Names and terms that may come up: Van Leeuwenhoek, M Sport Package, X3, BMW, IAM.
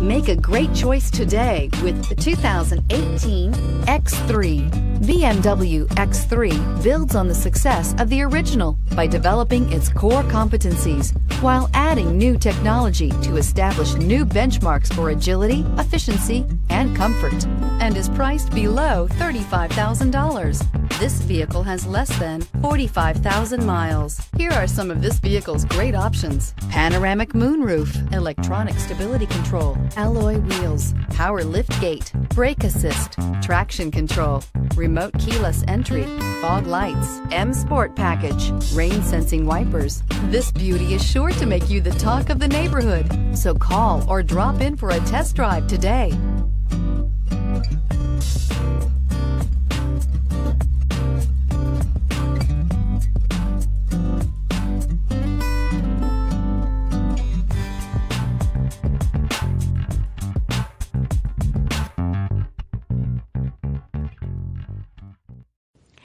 Make a great choice today with the 2018 X3. BMW X3 builds on the success of the original by developing its core competencies while adding new technology to establish new benchmarks for agility, efficiency, and comfort, and is priced below $35,000. This vehicle has less than 45,000 miles. Here are some of this vehicle's great options: panoramic moonroof, electronic stability control, alloy wheels, power liftgate, brake assist, traction control, remote keyless entry, fog lights, M Sport package, rain sensing wipers. This beauty is sure to make you the talk of the neighborhood, so call or drop in for a test drive today.